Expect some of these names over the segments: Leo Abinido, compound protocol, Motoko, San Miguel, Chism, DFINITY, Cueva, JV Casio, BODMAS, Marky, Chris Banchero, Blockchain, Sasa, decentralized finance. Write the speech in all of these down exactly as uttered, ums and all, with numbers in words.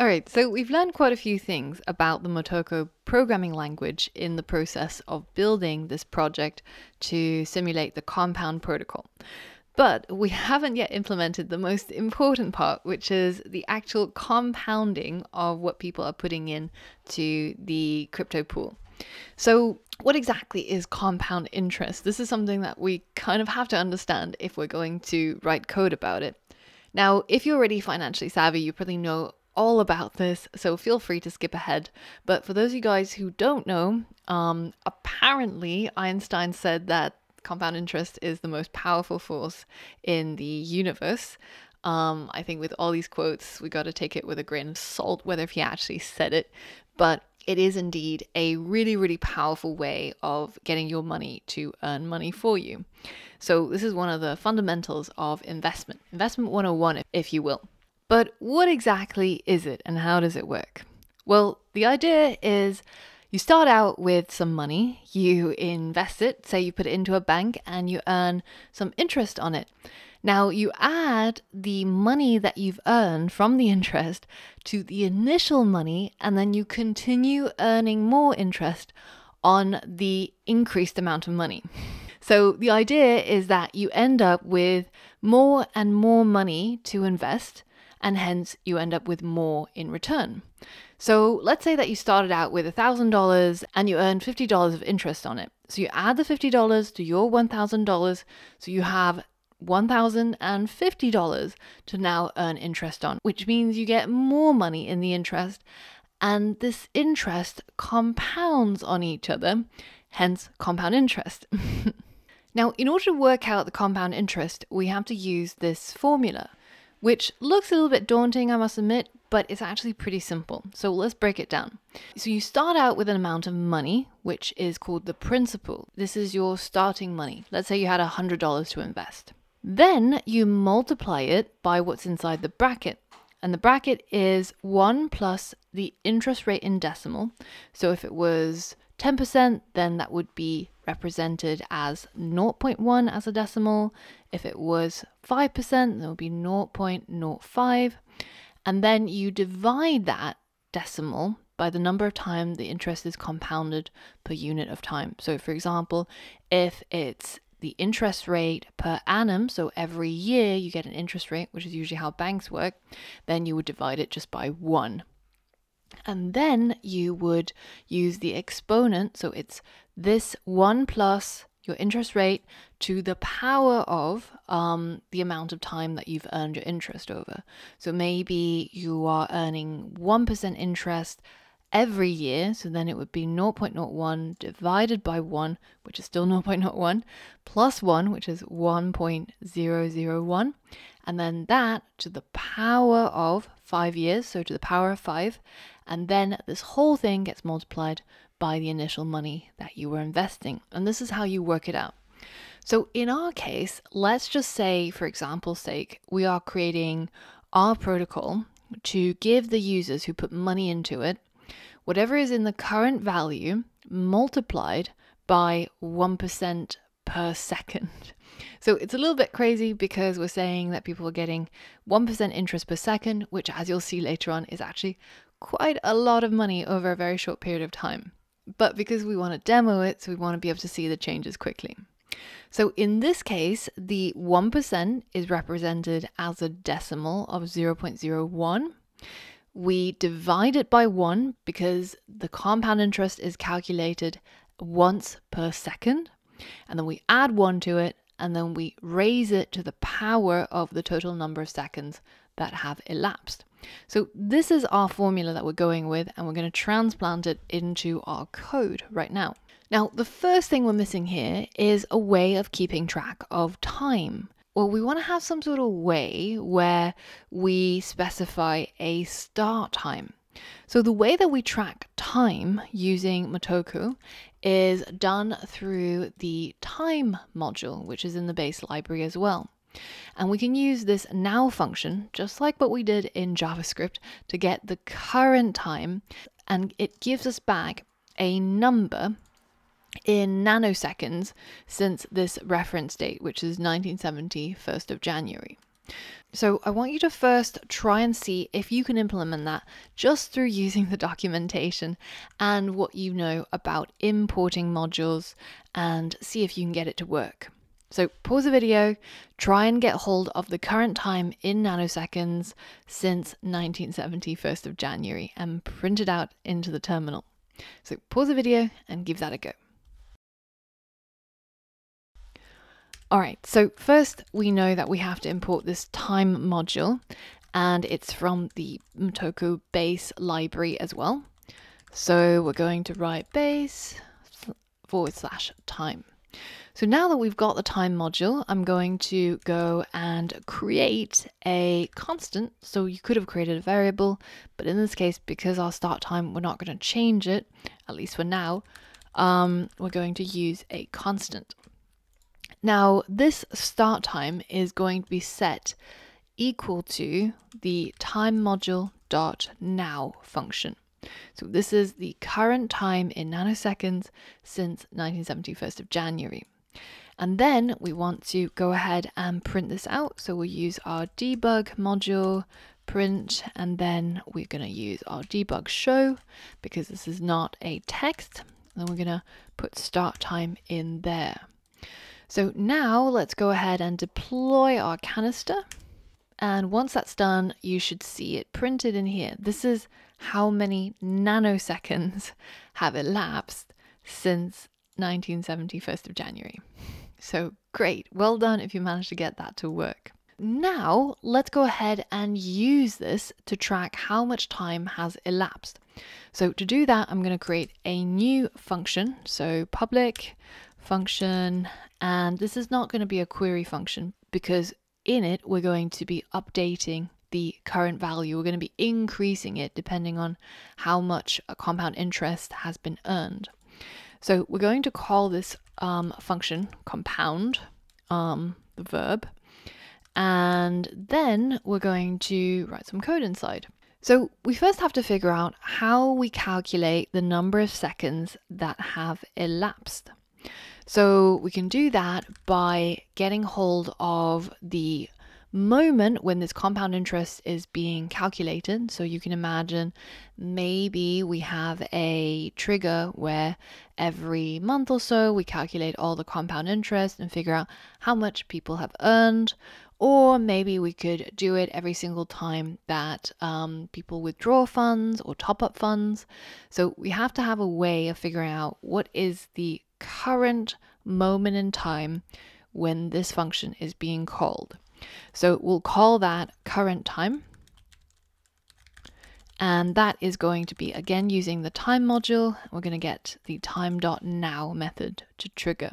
All right, so we've learned quite a few things about the Motoko programming language in the process of building this project to simulate the compound protocol. But we haven't yet implemented the most important part, which is the actual compounding of what people are putting in to the crypto pool. So what exactly is compound interest? This is something that we kind of have to understand if we're going to write code about it. Now, if you're already financially savvy, you probably know all about this, so feel free to skip ahead. But for those of you guys who don't know, um, apparently Einstein said that compound interest is the most powerful force in the universe. Um, I think with all these quotes, we got to take it with a grain of salt, whether if he actually said it, but it is indeed a really, really powerful way of getting your money to earn money for you. So this is one of the fundamentals of investment, investment one oh one, if you will. But what exactly is it and how does it work? Well, the idea is you start out with some money, you invest it, say you put it into a bank and you earn some interest on it. Now you add the money that you've earned from the interest to the initial money, and then you continue earning more interest on the increased amount of money. So the idea is that you end up with more and more money to invest, and hence you end up with more in return. So let's say that you started out with one thousand dollars and you earned fifty dollars of interest on it. So you add the fifty dollars to your one thousand dollars, so you have one thousand fifty dollars to now earn interest on, which means you get more money in the interest, and this interest compounds on each other, hence compound interest. Now, in order to work out the compound interest, we have to use this formula, which looks a little bit daunting, I must admit, but it's actually pretty simple. So let's break it down. So you start out with an amount of money, which is called the principal. This is your starting money. Let's say you had one hundred dollars to invest. Then you multiply it by what's inside the bracket. And the bracket is one plus the interest rate in decimal. So if it was ten percent, then that would be represented as zero point one as a decimal. If it was five percent, there would be zero point zero five. And then you divide that decimal by the number of times the interest is compounded per unit of time. So for example, if it's the interest rate per annum, so every year you get an interest rate, which is usually how banks work, then you would divide it just by one. And then you would use the exponent, so it's this one plus your interest rate to the power of um, the amount of time that you've earned your interest over. So maybe you are earning one percent interest every year, so then it would be zero point zero one divided by one, which is still zero point zero one, plus one, which is one point zero zero one, and then that to the power of five years, so to the power of five, and then this whole thing gets multiplied by the initial money that you were investing. And this is how you work it out. So in our case, let's just say, for example's sake, we are creating our protocol to give the users who put money into it whatever is in the current value multiplied by one percent per second. So it's a little bit crazy because we're saying that people are getting one percent interest per second, which, as you'll see later on, is actually quite a lot of money over a very short period of time. But because we want to demo it, so we want to be able to see the changes quickly. So in this case, the one percent is represented as a decimal of zero point zero one. We divide it by one because the compound interest is calculated once per second, and then we add one to it, and then we raise it to the power of the total number of seconds that have elapsed. So this is our formula that we're going with, and we're going to transplant it into our code right now. Now, the first thing we're missing here is a way of keeping track of time. Well, we want to have some sort of way where we specify a start time. So the way that we track time using Motoko is done through the time module, which is in the base library as well. And we can use this now function, just like what we did in JavaScript, to get the current time, and it gives us back a number in nanoseconds since this reference date, which is nineteen seventy, first of January. So I want you to first try and see if you can implement that just through using the documentation and what you know about importing modules, and see if you can get it to work. So pause the video, try and get hold of the current time in nanoseconds since nineteen seventy, first of January, and print it out into the terminal. So pause the video and give that a go. All right, so first we know that we have to import this time module, and it's from the Motoko base library as well. So we're going to write base forward slash time. So now that we've got the time module, I'm going to go and create a constant. So you could have created a variable, but in this case, because our start time, we're not going to change it, at least for now, um, we're going to use a constant. Now this start time is going to be set equal to the time module dot now function. So this is the current time in nanoseconds since nineteen seventy, first of January. And then we want to go ahead and print this out. So we'll use our debug module print, and then we're going to use our debug show because this is not a text. And then we're going to put start time in there. So now let's go ahead and deploy our canister. And once that's done, you should see it printed in here. This is how many nanoseconds have elapsed since nineteen seventy, first of January. So great, well done if you managed to get that to work. Now let's go ahead and use this to track how much time has elapsed. So to do that, I'm going to create a new function. So public function, and this is not going to be a query function because in it we're going to be updating the current value. We're going to be increasing it depending on how much a compound interest has been earned. So we're going to call this um, function compound, um, the verb, and then we're going to write some code inside. So we first have to figure out how we calculate the number of seconds that have elapsed. So we can do that by getting hold of the moment when this compound interest is being calculated. So you can imagine maybe we have a trigger where every month or so we calculate all the compound interest and figure out how much people have earned, or maybe we could do it every single time that um, people withdraw funds or top up funds. So we have to have a way of figuring out what is the current moment in time when this function is being called. So we'll call that current time, and that is going to be, again, using the time module. We're going to get the time.now method to trigger.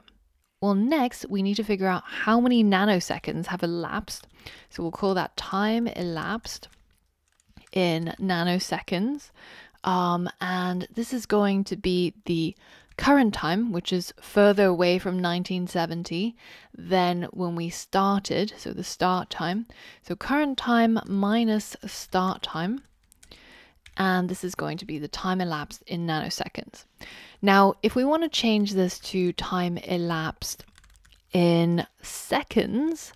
Well, next we need to figure out how many nanoseconds have elapsed. So we'll call that time elapsed in nanoseconds. Um, and this is going to be the current time, which is further away from nineteen seventy than when we started, so the start time. So current time minus start time, and this is going to be the time elapsed in nanoseconds. Now, if we want to change this to time elapsed in seconds,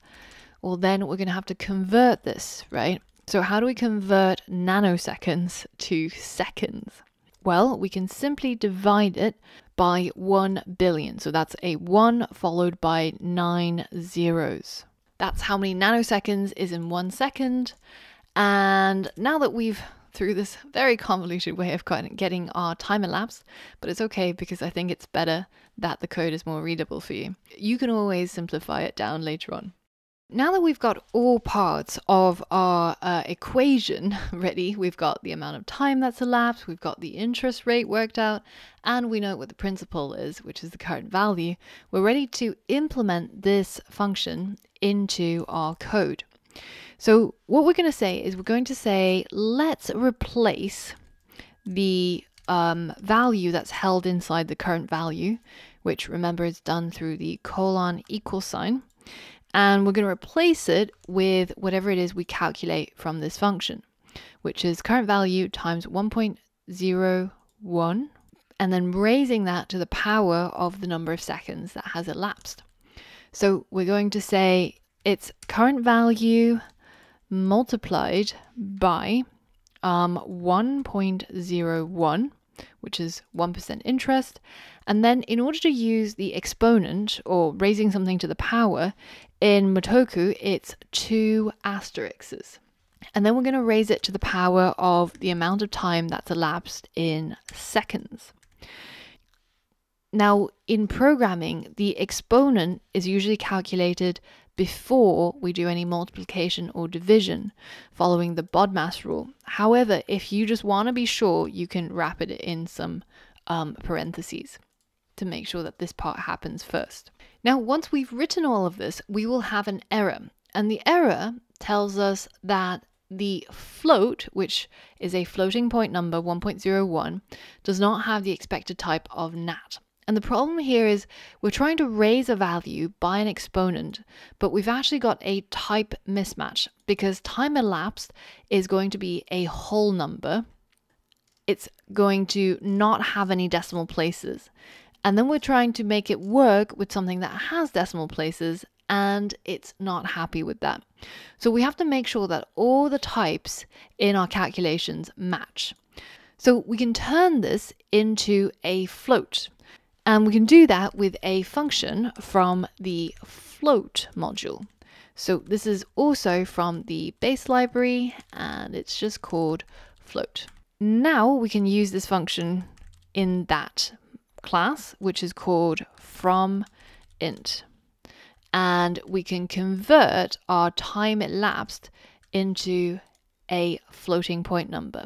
well, then we're going to have to convert this, right? So how do we convert nanoseconds to seconds? Well, we can simply divide it by one billion. So that's a one followed by nine zeros. That's how many nanoseconds is in one second. And now that we've, through this very convoluted way of getting our time elapsed, but it's okay because I think it's better that the code is more readable for you. You can always simplify it down later on. Now that we've got all parts of our uh, equation ready, we've got the amount of time that's elapsed, we've got the interest rate worked out, and we know what the principal is, which is the current value, we're ready to implement this function into our code. So what we're going to say is we're going to say, let's replace the um, value that's held inside the current value, which remember is done through the colon equal sign. And we're going to replace it with whatever it is we calculate from this function, which is current value times one point zero one, and then raising that to the power of the number of seconds that has elapsed. So we're going to say it's current value multiplied by um, one point zero one, which is one percent interest. And then in order to use the exponent or raising something to the power in Motoko, it's two asterisks. And then we're going to raise it to the power of the amount of time that's elapsed in seconds. Now, in programming, the exponent is usually calculated before we do any multiplication or division following the BODMAS rule. However, if you just want to be sure, you can wrap it in some um, parentheses to make sure that this part happens first. Now, once we've written all of this, we will have an error. And the error tells us that the float, which is a floating point number one point zero one, does not have the expected type of nat. And the problem here is we're trying to raise a value by an exponent, but we've actually got a type mismatch because time elapsed is going to be a whole number. It's going to not have any decimal places. And then we're trying to make it work with something that has decimal places, and it's not happy with that. So we have to make sure that all the types in our calculations match. So we can turn this into a float. And we can do that with a function from the float module. So this is also from the base library, and it's just called float. Now we can use this function in that class, which is called from int. And we can convert our time elapsed into a floating point number,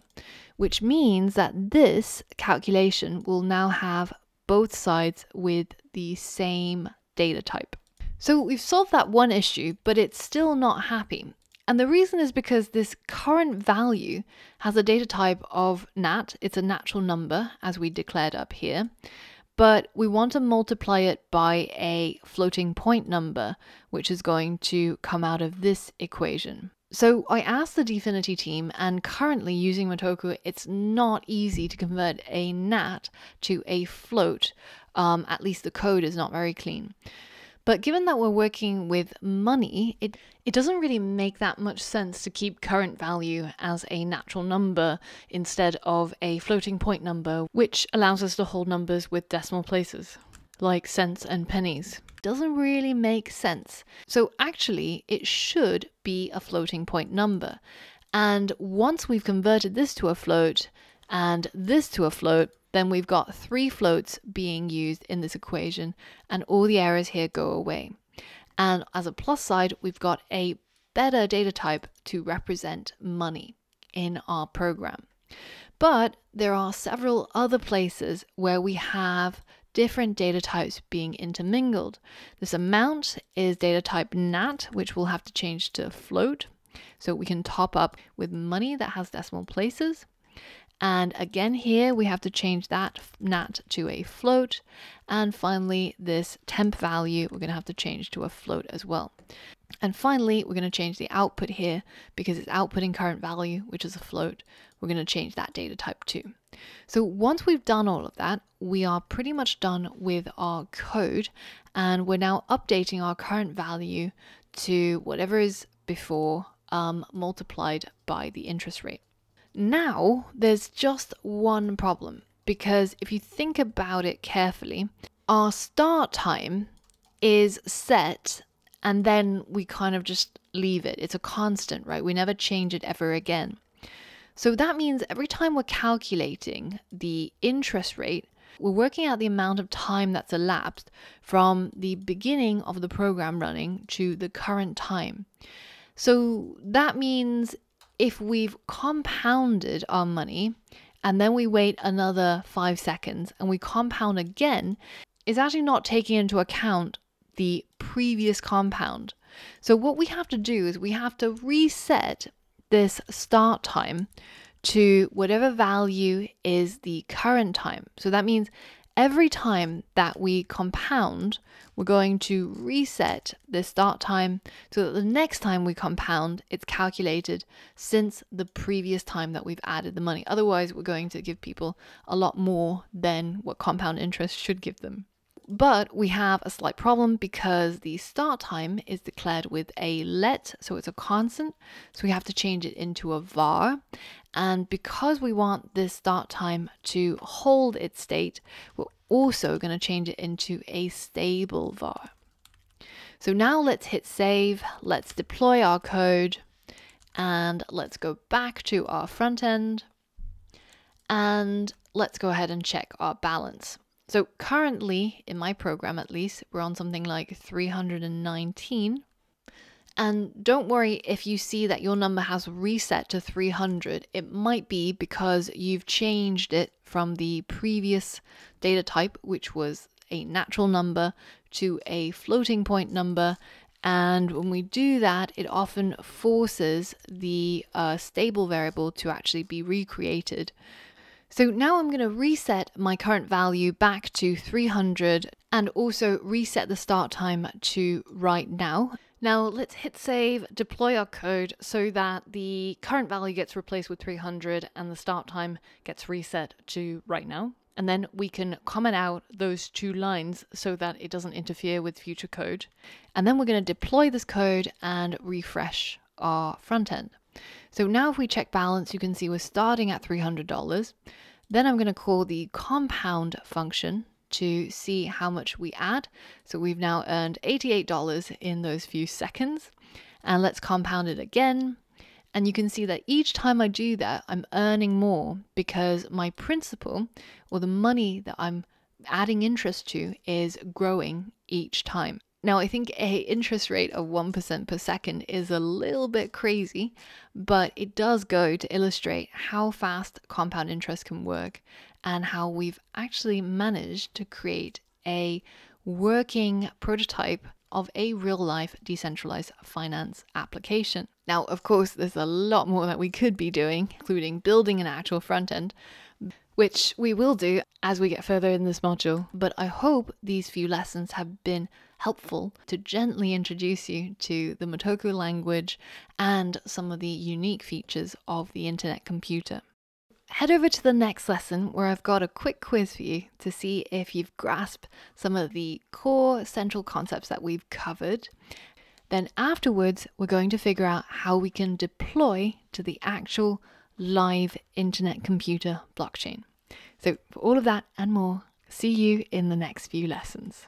which means that this calculation will now have both sides with the same data type. So we've solved that one issue, but it's still not happy. And the reason is because this current value has a data type of nat. It's a natural number, as we declared up here, but we want to multiply it by a floating point number, which is going to come out of this equation. So I asked the DFINITY team, and currently using Motoko, it's not easy to convert a nat to a float. Um, at least the code is not very clean. But given that we're working with money, it, it doesn't really make that much sense to keep current value as a natural number instead of a floating point number, which allows us to hold numbers with decimal places, like cents and pennies. Doesn't really make sense. So actually it should be a floating point number. And once we've converted this to a float and this to a float, then we've got three floats being used in this equation, and all the errors here go away. And as a plus side, we've got a better data type to represent money in our program. But there are several other places where we have different data types being intermingled. This amount is data type nat, which we'll have to change to float, so we can top up with money that has decimal places. And again here, we have to change that nat to a float. And finally, this temp value, we're gonna have to change to a float as well. And finally, we're gonna change the output here because it's outputting current value, which is a float. We're gonna change that data type too. So once we've done all of that, we are pretty much done with our code, and we're now updating our current value to whatever is before um, multiplied by the interest rate. Now, there's just one problem, because if you think about it carefully, our start time is set and then we kind of just leave it. It's a constant, right? We never change it ever again. So that means every time we're calculating the interest rate, we're working out the amount of time that's elapsed from the beginning of the program running to the current time. So that means if we've compounded our money and then we wait another five seconds and we compound again, it's actually not taking into account the previous compound. So what we have to do is we have to reset this start time to whatever value is the current time. So that means every time that we compound, we're going to reset this start time so that the next time we compound, it's calculated since the previous time that we've added the money. Otherwise, we're going to give people a lot more than what compound interest should give them. But we have a slight problem because the start time is declared with a let, so it's a constant. So we have to change it into a var. And because we want this start time to hold its state, we're also going to change it into a stable var. So now let's hit save, let's deploy our code, and let's go back to our front end, and let's go ahead and check our balance. So currently, in my program at least, we're on something like three hundred nineteen. And don't worry if you see that your number has reset to three hundred. It might be because you've changed it from the previous data type, which was a natural number, to a floating point number. And when we do that, it often forces the uh, stable variable to actually be recreated. So now I'm going to reset my current value back to three hundred and also reset the start time to right now. Now let's hit save, deploy our code so that the current value gets replaced with three hundred and the start time gets reset to right now. And then we can comment out those two lines so that it doesn't interfere with future code. And then we're going to deploy this code and refresh our front end. So now if we check balance, you can see we're starting at three hundred dollars. Then I'm going to call the compound function to see how much we add. So we've now earned eighty-eight dollars in those few seconds. And let's compound it again. And you can see that each time I do that, I'm earning more because my principal, or the money that I'm adding interest to, is growing each time. Now, I think a interest rate of one percent per second is a little bit crazy, but it does go to illustrate how fast compound interest can work and how we've actually managed to create a working prototype of a real-life decentralized finance application. Now, of course, there's a lot more that we could be doing, including building an actual front end, which we will do as we get further in this module. But I hope these few lessons have been helpful to gently introduce you to the Motoko language and some of the unique features of the internet computer. Head over to the next lesson where I've got a quick quiz for you to see if you've grasped some of the core central concepts that we've covered. Then afterwards, we're going to figure out how we can deploy to the actual live internet computer blockchain. So for all of that and more, see you in the next few lessons.